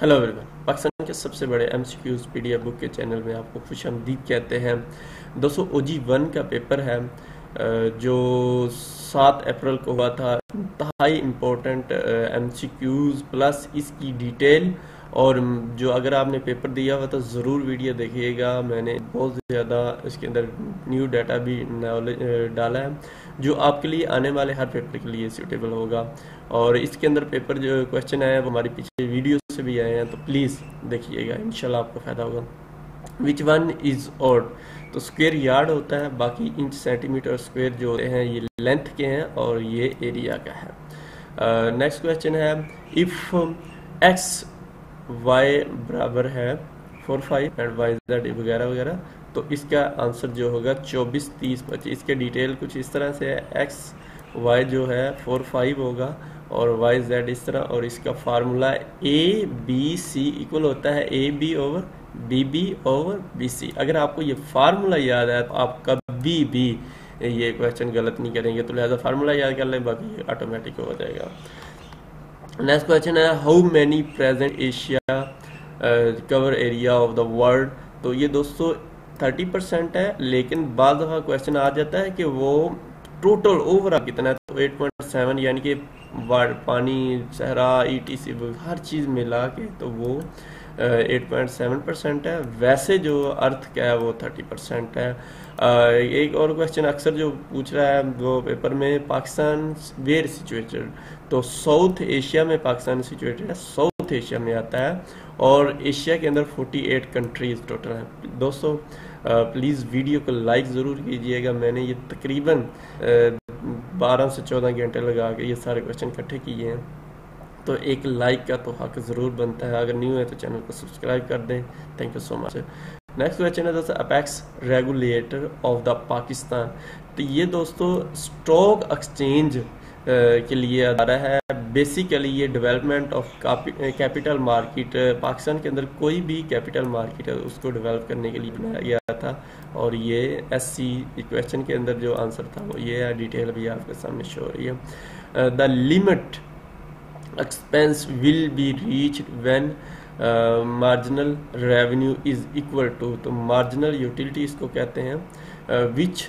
Hello everyone, Pakistan के सबसे बड़े एमसीक्यूज पीडीएफ बुक के चैनल में आपको खुशआमदीद कहते हैं। दोस्तों, OG1 का पेपर है जो 7 अप्रैल को हुआ था। इंतहाई इम्पोर्टेंट एमसीक्यूज प्लस इसकी डिटेल, और जो अगर आपने पेपर दिया हुआ तो ज़रूर वीडियो देखिएगा। मैंने बहुत ज़्यादा इसके अंदर न्यू डाटा भी नॉलेज डाला है जो आपके लिए आने वाले हर पेपर के लिए सूटेबल होगा। और इसके अंदर पेपर जो क्वेश्चन आए हैं वो हमारी पिछले वीडियो से भी आए हैं, तो प्लीज़ देखिएगा, इंशाल्लाह आपको फ़ायदा होगा। विच वन इज़ ऑड, तो स्क्वेयर यार्ड होता है, बाकी इंच सेंटीमीटर स्क्वेयर जो हैं ये लेंथ के हैं और ये एरिया का है। नेक्स्ट क्वेश्चन है, इफ़ एक्स y बराबर है 4, 5 एंड वाई जेड वगैरह वगैरह, तो इसका आंसर जो होगा 24, 30, 25। इसके डिटेल कुछ इस तरह से है, x y जो है 4, 5 होगा और y z इस तरह, और इसका फार्मूला abc इक्वल होता है ab/bb/bc। अगर आपको ये फार्मूला याद है तो आप कभी भी ये क्वेश्चन गलत नहीं करेंगे, तो लिहाजा फार्मूला याद कर लें, बाकी ऑटोमेटिक हो जाएगा। नेक्स्ट क्वेश्चन है, how many present Asia cover area of the world. तो ये दोस्तों 30% है, लेकिन बाद दफ़ा क्वेश्चन आ जाता है कि वो टोटल ओवरऑल कितना है, तो 8.7 यानी कि पानी, सहरा, ईटीसी हर चीज़ मिला के तो वो 8.7% है। वैसे जो अर्थ का है वो 30% है। एक और क्वेश्चन अक्सर जो पूछ रहा है वो पेपर में, पाकिस्तान वेयर सिचुएटेड, तो साउथ एशिया में पाकिस्तान सिचुएटेड है, साउथ एशिया में आता है, और एशिया के अंदर 48 कंट्रीज टोटल हैं। दोस्तों प्लीज़ वीडियो को लाइक ज़रूर कीजिएगा। मैंने ये तकरीबन 12 से 14 घंटे लगा के ये सारे क्वेश्चन इकट्ठे किए हैं, तो एक लाइक का तो हक ज़रूर बनता है। अगर न्यू है तो चैनल को सब्सक्राइब कर दें। Thank you so much. Next question है दोस्तों, apex regulator of the Pakistan. तो ये दोस्तों स्टॉक एक्सचेंज के लिए आ रहा है। बेसिकली ये development of capital market, Pakistan के अंदर कोई भी कैपिटल मार्केट है उसको डेवलप करने के लिए बनाया गया था। और ये SC क्वेश्चन के अंदर जो आंसर था वो ये है, डिटेल भी आपके सामने शो हो रही है। The limit expense will be reach when marginal revenue is equal to, तो मार्जिनल यूटिलिटी इसको कहते हैं। विच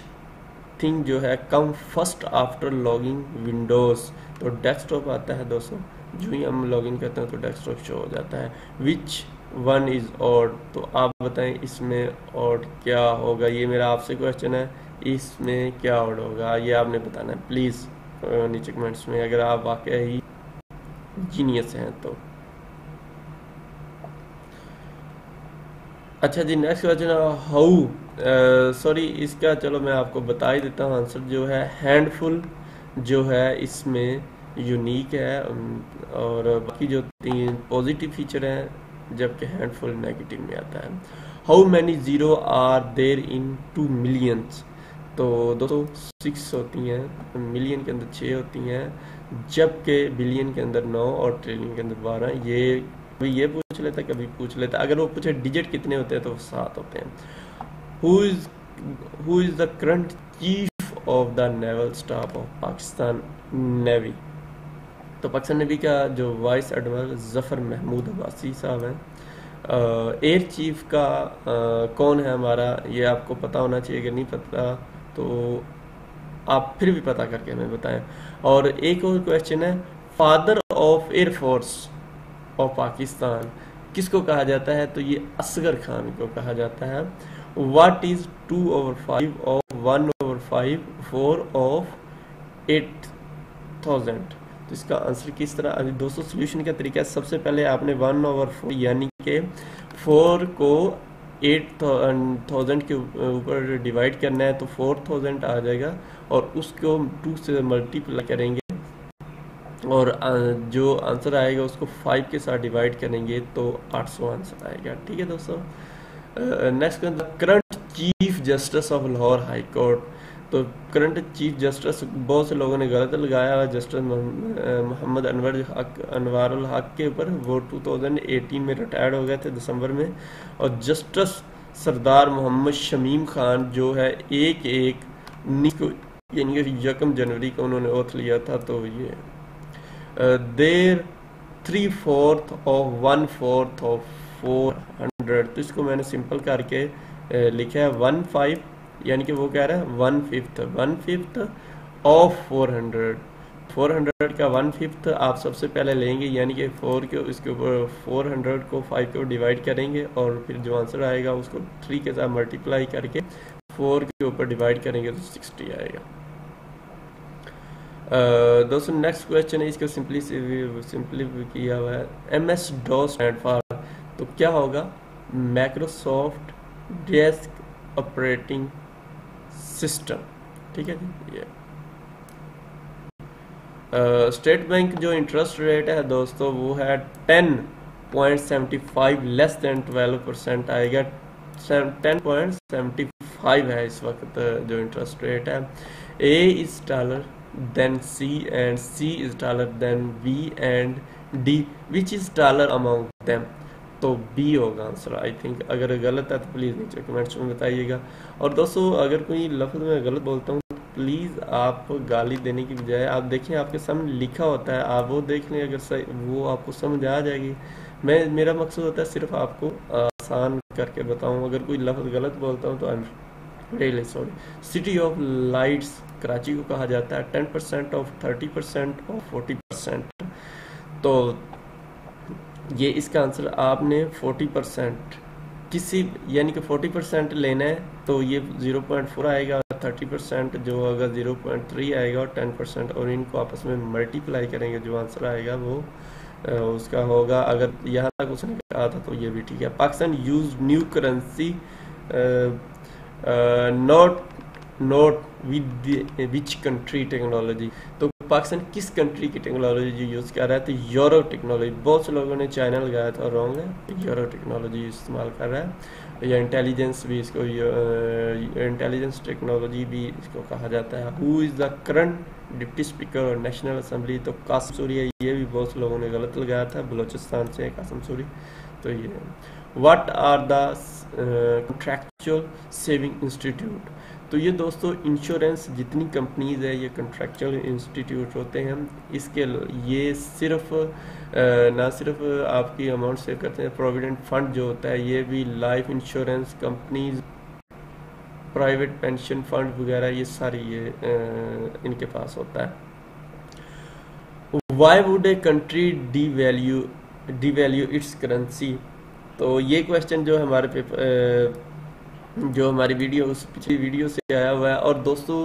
थिंग जो है come first after logging Windows, तो डेस्कटॉप आता है दोस्तों, जो ही हम लॉगिन करते हैं तो डेस्कटॉप शो हो जाता है। विच वन इज़ ऑड, तो आप बताएं इसमें ऑड क्या होगा। ये मेरा आपसे क्वेश्चन है, इसमें क्या ऑड होगा ये आपने बताना है। प्लीज़ नीचे कमेंट्स में, अगर आप वाकई ही जीनियस हैं तो। अच्छा जी, नेक्स्ट क्वेश्चन है, हाउ इसका चलो मैं आपको बता ही देता हूँ आंसर जो है। हैंडफुल जो है इसमें यूनिक है, और बाकी जो 3 पॉजिटिव फीचर हैं, जबकि हैंडफुल नेगेटिव में आता है। How many zero are there in 2 millions, तो दोस्तों 6 होती हैं, मिलियन के अंदर 6 होती हैं, जबकि बिलियन के अंदर 9 और ट्रिलियन के अंदर 12। ये पूछ लेता, कभी पूछ लेता। अगर वो पूछे डिजिट कितने होते हैं तो 7 होते हैं। Who is the current chief of the naval staff of Pakistan navy, तो पाकिस्तान नेवी का जो वाइस एडमिरल ज़फ़र महमूद अब्बासी साहब हैं। एयर चीफ का कौन है हमारा, ये आपको पता होना चाहिए, अगर नहीं पता तो आप फिर भी पता करके हमें बताएं। और एक और क्वेश्चन है, फादर ऑफ एयरफोर्स और पाकिस्तान किसको कहा जाता है, तो ये असगर खान को कहा जाता है। व्हाट इज़ 2/5 ऑफ 1/4 ऑफ 8000, तो इसका आंसर किस तरह। अभी दोस्तों सोल्यूशन का तरीका, सबसे पहले आपने 1/4 यानी कि 4 को 8000 के ऊपर डिवाइड करना है, तो 4000 आ जाएगा, और उसको 2 से मल्टीप्लाई करेंगे और जो आंसर आएगा उसको 5 के साथ डिवाइड करेंगे तो 800 आंसर आएगा। ठीक है दोस्तों, next current chief justice of Lahore high court, तो करंट चीफ जस्टिस बहुत से लोगों ने गलत लगाया है, जस्टिस मोहम्मद अनवारुल हक के ऊपर, वो 2018 में रिटायर्ड हो गए थे दिसंबर में। और जस्टिस सरदार मोहम्मद शमीम खान जो है 1/1 यानी 1 जनवरी को उन्होंने ओथ लिया था, तो ये देर 3/4 of 1/4 of 400। तो इसको मैंने सिंपल करके लिखा है 1/5, यानी कि वो कह रहा है 1/5 ऑफ 400। 400 का 1/5 आप सबसे पहले लेंगे, यानी कि 4 के इसके ऊपर 400 को 5 के ऊपर डिवाइड करेंगे और फिर जो आंसर आएगा उसको 3 के साथ मल्टीप्लाई करके 4 के ऊपर डिवाइड करेंगे तो 60 आएगा। दोस्तों नेक्स्ट क्वेश्चन है, इसको सिंपली किया हुआ है MS-DOS फॉर, तो क्या होगा माइक्रोसॉफ्ट डेस्क ऑपरेटिंग सिस्टम। ठीक है जी, ये स्टेट बैंक जो इंटरेस्ट रेट है दोस्तों वो है 10.75 लेस देन 12% आएगा। 10.75 है इस वक्त जो इंटरेस्ट रेट है। A is dollar then C and C is dollar then B and D which is dollar among them, तो B होगा आंसर आई थिंक। अगर गलत है तो प्लीज़ नीचे कमेंट्स में बताइएगा। और दोस्तों अगर कोई लफ्ज़ में गलत बोलता हूँ तो प्लीज़ आप गाली देने की बजाय आप देखें आपके सामने लिखा होता है, आप वो देख लें, अगर सही वो आपको समझ आ जाएगी। मैं मेरा मकसद होता है सिर्फ आपको आसान करके बताऊँ। अगर कोई लफ्ज़ गलत बोलता हूँ तो I am really sorry. City of lights Karachi को कहा जाता है 10% ऑफ 30% ऑफ 40%, तो ये इसका आंसर आपने 40% किसी यानी कि 40% लेना है तो ये 0.4 आएगा, 30% जो होगा 0.3 आएगा और 10% और इनको आपस में मल्टीप्लाई करेंगे जो आंसर आएगा वो उसका होगा। अगर यहाँ तक उसने कहा था तो ये भी ठीक है। Pakistan use new currency not which country technology, तो पाकिस्तान किस कंट्री की टेक्नोलॉजी यूज़ कर रहा है, तो यूरो टेक्नोलॉजी। बहुत से लोगों ने चाइना लगाया था, रॉन्ग है, यूरो टेक्नोलॉजी इस्तेमाल कर रहा है। या इंटेलिजेंस भी इसको इंटेलिजेंस टेक्नोलॉजी भी इसको कहा जाता है। Who is the current deputy speaker और नेशनल असम्बली, तो कासिम सूरी है, ये भी बहुत से लोगों ने गलत लगाया था, बलूचिस्तान से कासिम सूरी। तो ये what are the contractual saving institute, तो ये दोस्तों इंश्योरेंस जितनी कंपनीज है ये कॉन्ट्रैक्चुअल इंस्टीट्यूट होते हैं। इसके ये सिर्फ ना सिर्फ आपकी अमाउंट सेव करते हैं, प्रोविडेंट फंड जो होता है ये भी, life insurance companies, private pension fund वगैरह ये सारी ये इनके पास होता है। Why would a country devalue its currency, तो ये क्वेश्चन जो हमारे पेपर जो हमारी वीडियो उस पिछली वीडियो से आया हुआ है। और दोस्तों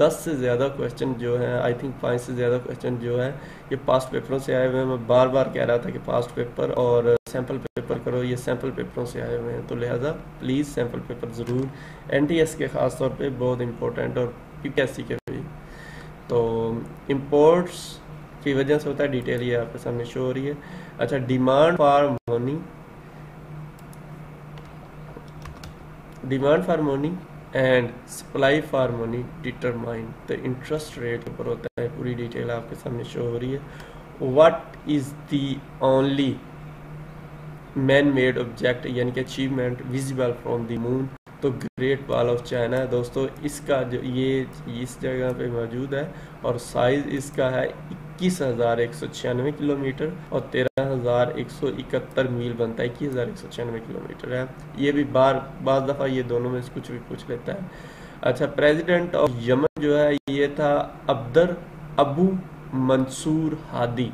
10 से ज़्यादा क्वेश्चन जो है, आई थिंक 5 से ज़्यादा क्वेश्चन जो है ये पास्ट पेपरों से आए हुए हैं। मैं बार बार कह रहा था कि पास्ट पेपर और सैम्पल पेपर करो, ये सैम्पल पेपरों से आए हुए हैं, तो लिहाजा प्लीज़ सैम्पल पेपर ज़रूर, NTS के ख़ास तौर पे बहुत इम्पोर्टेंट और PPSC के भी। तो इम्पोर्ट्स की वजह से होता है, डिटेल ये आपके सामने शो हो रही है। अच्छा, demand for money and supply for money determine the interest rate पर होता है, पूरी डिटेल आपके सामने शो हो रही है। What is the only man made object यानी कि achievement visible from the moon, तो ग्रेट वॉल ऑफ चाइना है दोस्तों। इसका जो ये इस जगह पे मौजूद है और साइज इसका है 21,196 किलोमीटर और 13,171 मील बनता है। 21,196 किलोमीटर है। ये भी बार दफ़ा ये दोनों में कुछ भी पूछ लेता है। अच्छा, प्रेसिडेंट ऑफ यमन जो है ये था अब्दरबुह मंसूर हादी।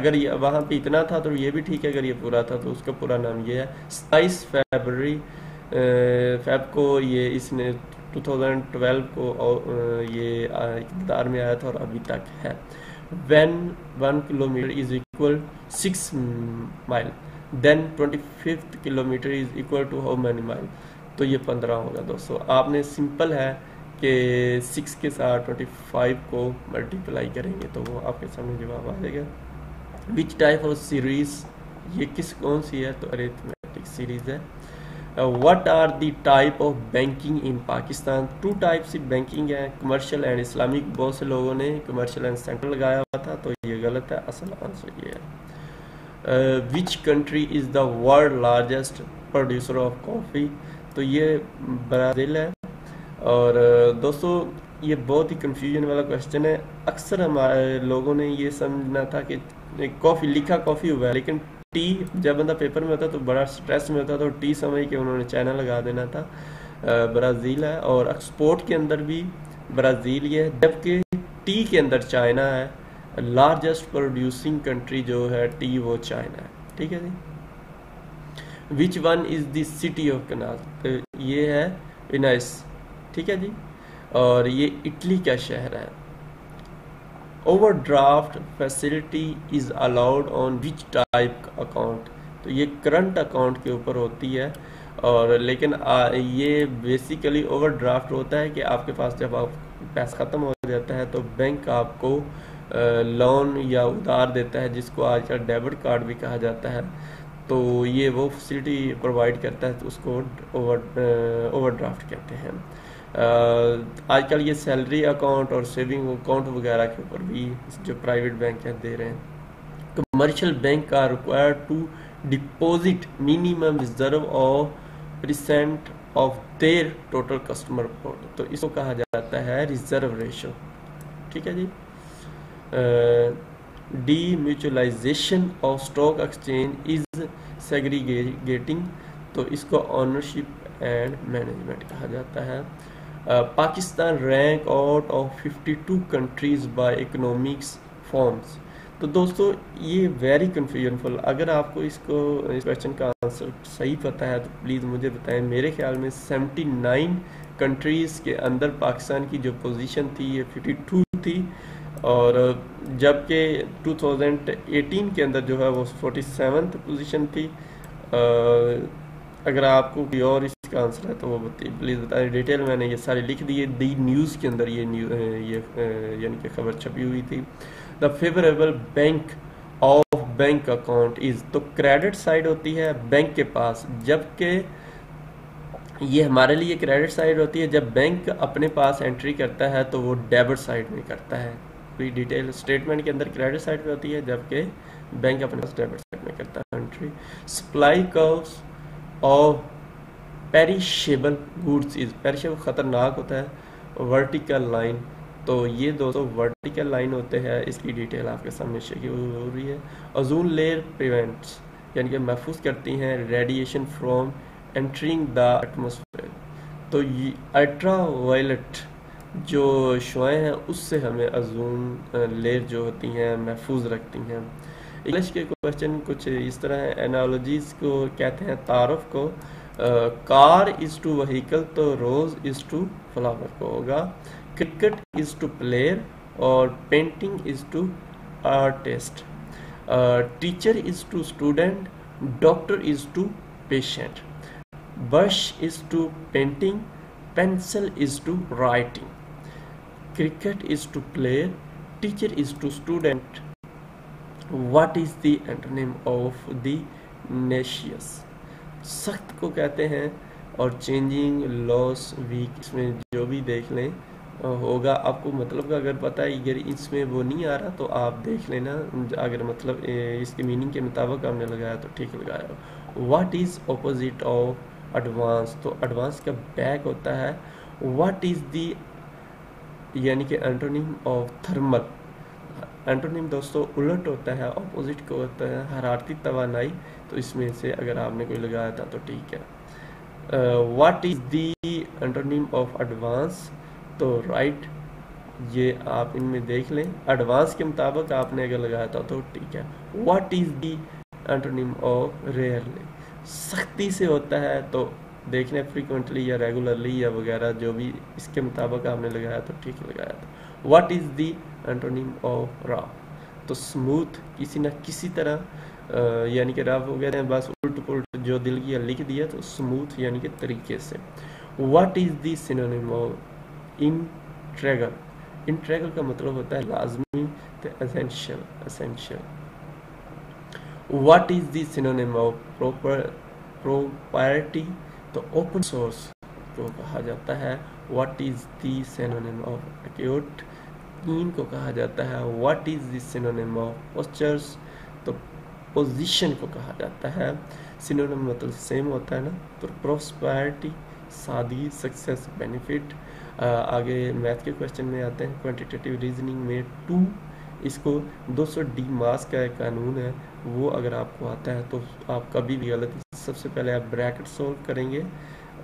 अगर ये वहाँ पे इतना था तो ये भी ठीक है, अगर ये पूरा था तो उसका पूरा नाम ये है। 27 फरवरी को ये इसने 2012 को ये इक़्तिदार में आया था और अभी तक है। When 1 kilometer is equal 6 mile, then 25th kilometer is equal to how many mile? तो ये 15 होगा दोस्तों। आपने सिंपल है कि 6 के साथ 25 को मल्टीप्लाई करेंगे तो वो आपके सामने जवाब आ जाएगा। Which type of series, ये कौन सी है, तो arithmetic series है। What are the type of banking in Pakistan? 2 types of banking है, commercial and Islamic। बहुत से लोगों ने commercial and central लगाया हुआ था तो ये गलत है, असल आंसर ये है। Which country is the world largest producer of coffee? तो ये ब्राज़ील है। और दोस्तों ये बहुत ही confusion वाला question है। अक्सर हमारे लोगों ने ये समझना था कि कॉफ़ी लिखा कॉफ़ी हुआ है, लेकिन टी जब बंदा पेपर में होता तो बड़ा स्ट्रेस में होता था, टी समझ के उन्होंने चाइना लगा देना था। ब्राज़ील है और एक्सपोर्ट के अंदर भी ब्राज़ील ये है, जबकि टी के अंदर चाइना है, लार्जेस्ट प्रोड्यूसिंग कंट्री जो है टी वो चाइना है। ठीक है जी। Which one is the city of canal, ये है वेनिस। ठीक है जी। और ये इटली का शहर है। Overdraft facility is allowed on which type account, तो ये करंट अकाउंट के ऊपर होती है। और लेकिन ये बेसिकली ओवरड्राफ्ट होता है कि आपके पास जब आप पैसा ख़त्म हो जाता है तो बैंक आपको लोन या उधार देता है, जिसको आजकल डेबिट कार्ड भी कहा जाता है। तो ये वो फैसिलिटी प्रोवाइड करता है, तो उसको ओवरड्राफ्ट कहते हैं। आजकल ये सैलरी अकाउंट और सेविंग अकाउंट वगैरह के ऊपर भी जो प्राइवेट बैंक है दे रहे हैं। Commercial bank are required to deposit minimum reserve of percent of their total customer port, तो इसको कहा जाता है रिजर्व रेशो। ठीक है जी। Demutualization of stock exchange is segregating, तो इसको ऑनरशिप एंड मैनेजमेंट कहा जाता है। Pakistan rank out of 52 countries by economics forms. तो दोस्तों ये वेरी कन्फ्यूजनफुल, अगर आपको इसको इस क्वेश्चन का आंसर सही पता है तो प्लीज़ मुझे बताएं। मेरे ख्याल में 79 कंट्रीज़ के अंदर पाकिस्तान की जो पोजीशन थी ये 52 थी, और जबकि 2018 के अंदर जो है वो 47th पोजीशन थी। अगर आपको कोई और इसका आंसर है तो वो प्लीज़ बताएं। डिटेल मैंने ये सारी लिख दी है दी न्यूज़ के अंदर, ये यानी कि खबर छपी हुई थी। The favourable bank of bank account is, तो क्रेडिट साइड होती है बैंक के पास, जबकि ये हमारे लिए क्रेडिट साइड होती है। जब बैंक अपने पास एंट्री करता है तो वो डेबिट साइड में करता है। पूरी डिटेल स्टेटमेंट के अंदर क्रेडिट साइड पे होती है, जबकि बैंक अपने पास डेबिट साइड में करता है entry. Supply curves of perishable goods is, perishable ख़तरनाक होता है। वर्टिकल लाइन, तो ये दोस्तों वर्टिकल लाइन होते हैं, इसकी डिटेल आपके सामने शेयर हो रही है। ओज़ोन लेयर प्रिवेंट्स, यानी कि महफूज करती हैं radiation from entering the atmosphere, तो ये अल्ट्रा वायलेट जो शुएँ हैं उससे हमें ओज़ोन लेयर जो होती हैं महफूज रखती हैं। इंग्लिश के क्वेश्चन कुछ इस तरह है। एनालॉजीज़ को कहते हैं तारफ़ को, कार इज़ टू वहीकल, तो रोज़ इज़ टू फ्लावर को होगा। क्रिकेट इज़ टू प्लेयर और painting is to artist. Teacher is to student, doctor is to patient. Brush is to painting, pencil is to writing. Cricket is to player, teacher is to student. What is the antonym of tenacious, सख्त को कहते हैं। और changing loss week, इसमें जो भी देख लें होगा आपको मतलब का, अगर पता है अगर इसमें वो नहीं आ रहा तो आप देख लेना, अगर मतलब इसके मीनिंग के मुताबिक आपने लगाया तो ठीक लगाया। What is opposite of advance, तो एडवांस का बैक होता है। व्हाट इज़ दी यानी कि एंटोनिम ऑफ थर्मल, एंटोनिम दोस्तों उलट होता है, ऑपोजिट को होता है हरारती तवानाई, तो इसमें से अगर आपने कोई लगाया था तो ठीक है। What is the antonym of advance, तो राइट, ये आप इनमें देख लें, एडवांस के मुताबिक आपने अगर लगाया था तो ठीक है। What is the antonym of rarely, सख्ती से होता है, तो देख लें फ्रीक्वेंटली या रेगुलरली या वगैरह जो भी इसके मुताबिक आपने लगाया तो ठीक लगाया था। What is the antonym of rough, तो स्मूथ किसी ना किसी तरह, यानी कि रफ वगैरह बस उल्ट पुलट जो दिल किया लिख दिया, तो स्मूथ यानी कि तरीके से। What is the synonym of integral, integral का मतलब होता है लाजमी ते essential, essential. What is the synonym of property, तो ओपन सोर्स को कहा जाता है। What is the synonym of acute, इन को कहा जाता है। What is the synonym of postures, तो पोजीशन को कहा जाता है। सिनोनिम मतलब सेम होता है ना, तो प्रोस्पेरिटी सादगी, सक्सेस, बेनिफिट। आगे मैथ के क्वेश्चन में आते हैं। क्वांटिटेटिव रीजनिंग में टू इसको 200D मास्क का एक कानून है, वो अगर आपको आता है तो आप कभी भी गलत। सबसे पहले आप ब्रैकेट सॉल्व करेंगे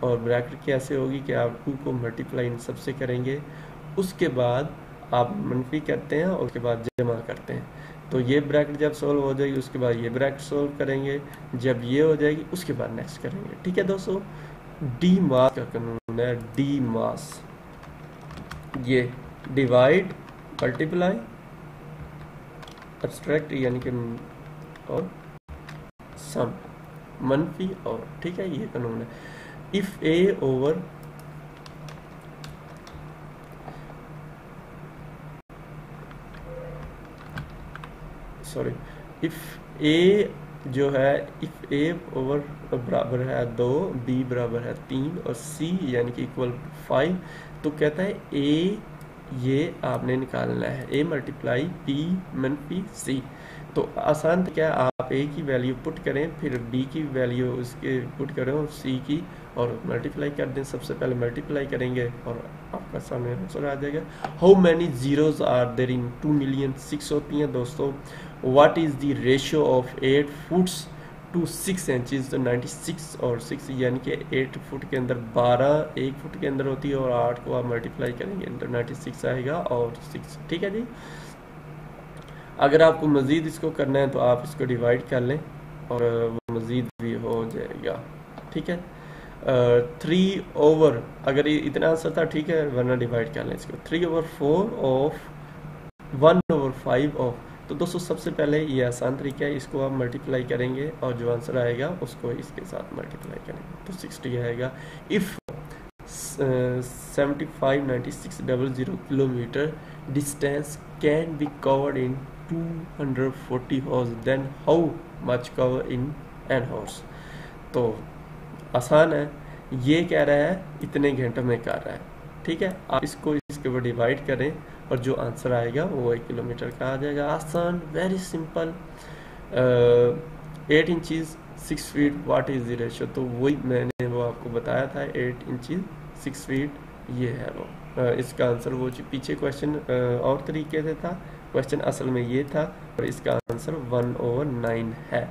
और ब्रैकेट कैसे होगी कि आप 2 को मल्टीप्लाई इन सबसे करेंगे, उसके बाद आप मनफी करते हैं और उसके बाद जमा करते हैं। तो ये ब्रैकेट जब सॉल्व हो जाएगी उसके बाद ये ब्रैकेट सॉल्व करेंगे, जब ये हो जाएगी उसके बाद नेक्स्ट करेंगे। ठीक है दोस्तों, डी मास का कानून है, डी मास, ये डिवाइड मल्टीप्लाई एब्स्ट्रैक्ट यानी कि और सम मनफी और। ठीक है, ये कानून है। If A over if A जो है, इफ ए ओवर बराबर है 2, बी बराबर है 3 और सी यानी कि इक्वल 5, तो कहता है ए ये आपने निकालना है, ए मल्टीप्लाई बी मनफी सी। तो आसान क्या, आप ए की वैल्यू पुट करें, फिर बी की वैल्यू उसके पुट करें और सी की, और मल्टीप्लाई कर दें। सबसे पहले मल्टीप्लाई करेंगे और आपका सामने आंसर आ जाएगा। How many zeros are there in 2,000,006 होती हैं दोस्तों। What is the ratio of 8 foots to 6 inches, तो 96 और 6 यानी कि 8 फुट के अंदर 12 1 फुट के अंदर होती है और 8 को आप मल्टीप्लाई करेंगे तो 96 आएगा और 6। ठीक है जी, अगर आपको मज़ीद इसको करना है तो आप इसको डिवाइड कर लें और मज़ीद भी हो जाएगा। ठीक है, 3 ओवर, अगर इतना आंसर था ठीक है, वरना डिवाइड कर लें इसको। 3/4 ऑफ 1/5 ऑफ, तो दोस्तों सबसे पहले ये आसान तरीका है, इसको आप मल्टीप्लाई करेंगे और जो आंसर आएगा उसको इसके साथ मल्टीप्लाई करेंगे तो 60 आएगा। If 759600 kilometre distance can be covered in 240 hours then how much cover in N horse. तो आसान है, ये कह रहा है इतने घंटों में कर रहा है। ठीक है, आप इसको इसके ऊपर डिवाइड करें और जो आंसर आएगा वो 1 किलोमीटर का आ जाएगा। आसान, very simple. 8 inches 6 feet, what is the ratio, तो वही मैंने वो आपको बताया था, 8 इंचज़ 6 फीट ये है वो। इसका आंसर वो पीछे क्वेश्चन और तरीके से था, क्वेश्चन असल में ये था और इसका आंसर 1/9 है।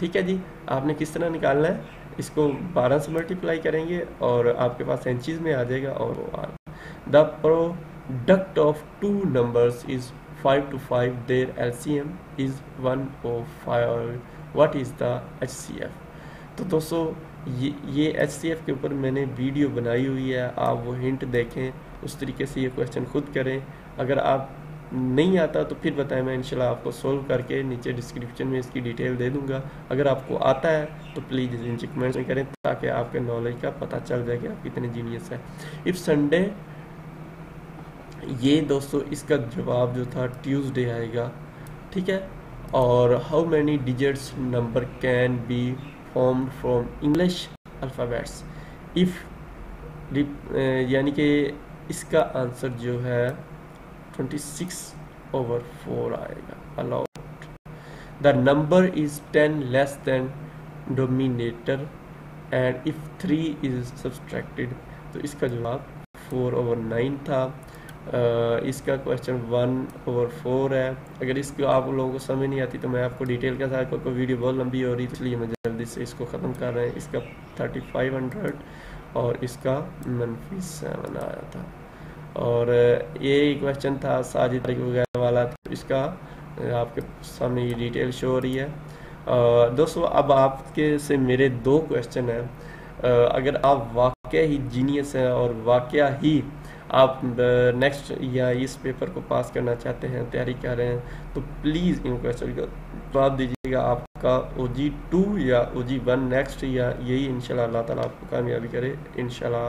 ठीक है जी, आपने किस तरह निकालना है, इसको 12 से मल्टीप्लाई करेंगे और आपके पास इंचीज में आ जाएगा। और the product of 2 numbers is 5 to 5, their LCM is 105, what is the HCF. तो दोस्तों ये एचसीएफ के ऊपर मैंने वीडियो बनाई हुई है, आप वो हिंट देखें, उस तरीके से ये क्वेश्चन खुद करें। अगर आप नहीं आता तो फिर बताएं, मैं इंशाल्लाह आपको सोल्व करके नीचे डिस्क्रिप्शन में इसकी डिटेल दे दूंगा। अगर आपको आता है तो प्लीज़ नीचे कमेंट्स में करें ताकि आपके नॉलेज का पता चल जाए कि आप कितने जीनियस हैं। इफ़ संडे, ये दोस्तों इसका जवाब जो था ट्यूसडे आएगा। ठीक है, और how many digits number can be formed from English alphabets. If यानी कि इसका आंसर जो है 26/4 आएगा। Allowed the number is 10 less than dominator and if 3 is subtracted, तो इसका जवाब 4/9 था। इसका क्वेश्चन 1/4 है। अगर इसको आप लोगों को समझ नहीं आती तो मैं आपको डिटेल के साथ, क्योंकि वीडियो बहुत लंबी हो रही है इसलिए मैं जल्दी से इसको ख़त्म कर रहे हैं। इसका 3500 और इसका -7 आया था। और ये क्वेश्चन था साजिद वगैरह वाला, तो इसका आपके सामने ये डिटेल शो हो रही है। दोस्तों अब आपके से मेरे 2 क्वेश्चन हैं। अगर आप वाकई ही जीनियस हैं और वाकई ही आप नेक्स्ट या इस पेपर को पास करना चाहते हैं, तैयारी कर रहे हैं, तो प्लीज़ इन क्वेश्चन का जवाब दीजिएगा। आपका OG2 या OG1 नेक्स्ट, या यही इंशाल्लाह अल्लाह ताला आपको कामयाबी करे। इंशाल्लाह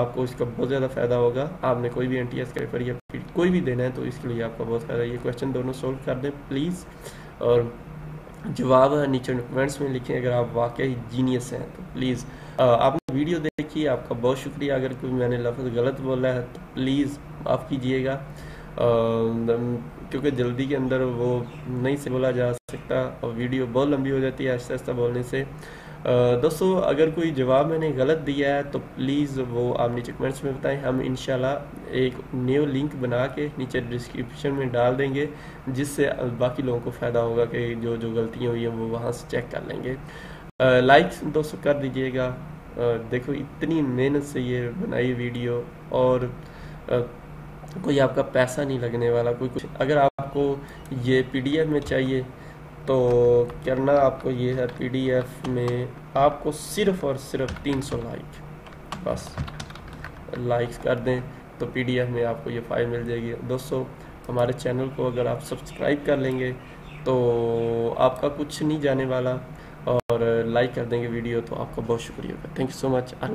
आपको इसका बहुत ज़्यादा फ़ायदा होगा। आपने कोई भी NTS का पेपर या फिर कोई भी देना है तो इसके लिए आपका बहुत फ़ायदा। ये क्वेश्चन दोनों सोल्व कर दें प्लीज़, और जवाब नीचे कमेंट्स में लिखें अगर आप वाकई जीनियस हैं तो प्लीज़। आपने वीडियो देखी, आपका बहुत शुक्रिया। अगर कोई मैंने लफ्ज़ गलत बोला है तो प्लीज़ माफ़ कीजिएगा, क्योंकि जल्दी के अंदर वो नहीं से बोला जा सकता और वीडियो बहुत लंबी हो जाती है आहिस्ता आहिस्ता बोलने से। दोस्तों अगर कोई जवाब मैंने गलत दिया है तो प्लीज़ वो आप नीचे कमेंट्स में बताएं। हम इंशाल्लाह एक न्यू लिंक बना के नीचे डिस्क्रिप्शन में डाल देंगे, जिससे बाकी लोगों को फ़ायदा होगा कि जो जो गलतियाँ हुई हैं वो वहाँ से चेक कर लेंगे। लाइक्स दोस्तों कर दीजिएगा। देखो इतनी मेहनत से ये बनाई वीडियो और कोई आपका पैसा नहीं लगने वाला कोई कुछ। अगर आपको ये PDF में चाहिए तो करना आपको ये है, PDF में आपको सिर्फ और सिर्फ 300 लाइक, बस लाइक्स कर दें तो PDF में आपको ये फाइल मिल जाएगी। दोस्तों हमारे चैनल को अगर आप सब्सक्राइब कर लेंगे तो आपका कुछ नहीं जाने वाला, और लाइक कर देंगे वीडियो तो आपका बहुत शुक्रिया होगा। Thank you so much.